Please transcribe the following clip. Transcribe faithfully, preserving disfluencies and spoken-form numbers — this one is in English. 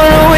wanna